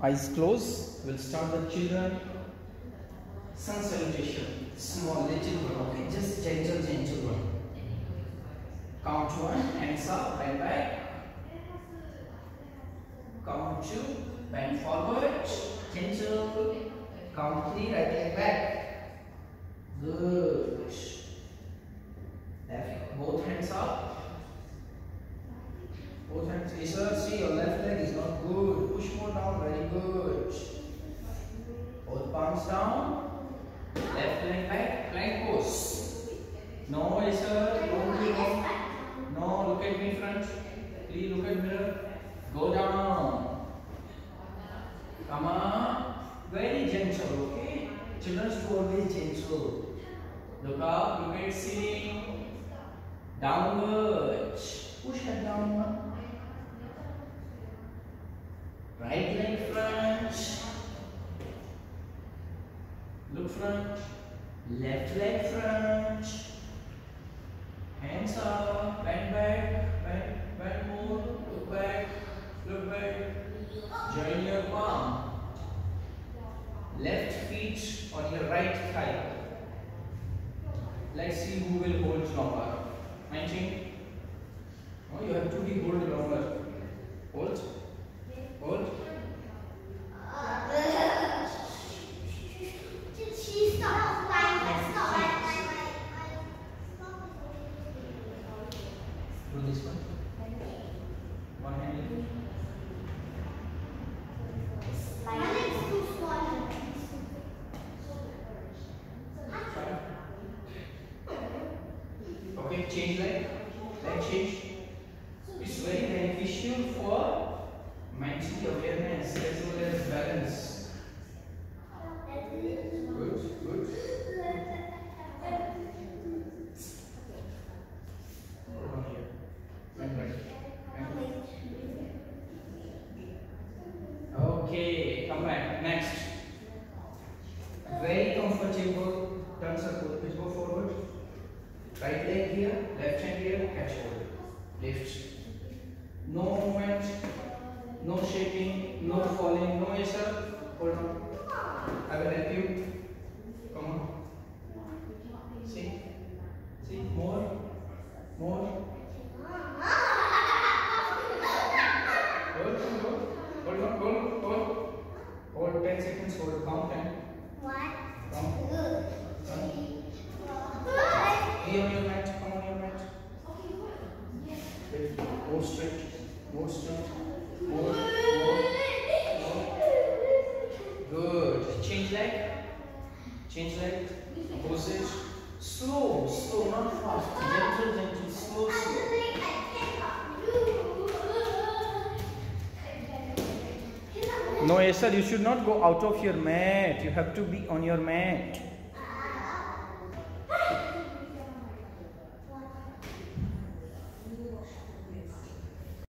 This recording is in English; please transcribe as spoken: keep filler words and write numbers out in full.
Eyes close. We'll start the children. Sun salutation. Small little one. Okay, just gentle, gentle one. Count one. Hands up. Bend back. Count two. Bend forward. Gentle. Count three. Right leg back. Good. Left. Both hands up. Both hands. Sir, see your left leg is not good. Push more down. Very good. Both palms down. Left leg back. Plank pose. No, sir. Don't go. No, look at me in front. Three, look at mirror. Go down. Come on. Very gentle. Okay. Children do always gentle. Look up. Look at ceiling. Downward. Push head down one. Right leg front, look front, left leg front, hands up, bend back, bend, bend more, look back, look back, join your palm, left feet on your right thigh. Let's see who will hold longer. nineteen, oh, you have to be hold longer, hold. Hold. She stopped. Mine. Stop. Do this one. One hand. My leg is too small. Okay, change leg. Leg change. It's very beneficial for mental awareness as well as balance. Good, good. Hold on here. Bend right. Okay, come back. Next. Very comfortable. Turn circle. Please go forward. Right leg here, left hand here, catch hold. Lift. No movement. No shaking, no falling, no sir. Hold on. I will help you. Come on. See? See? More. More. Hold, hold, hold on, hold, hold. Hold ten seconds, hold. Count ten. One. Count. Two. Knee on your mat. Come on your mat. Okay, more straight. More straight. More, more, more. Good. Change leg. Change leg. Opposite. Slow, slow, not fast. Gentle, gentle, slow, slow. No, Esther, you should not go out of your mat. You have to be on your mat.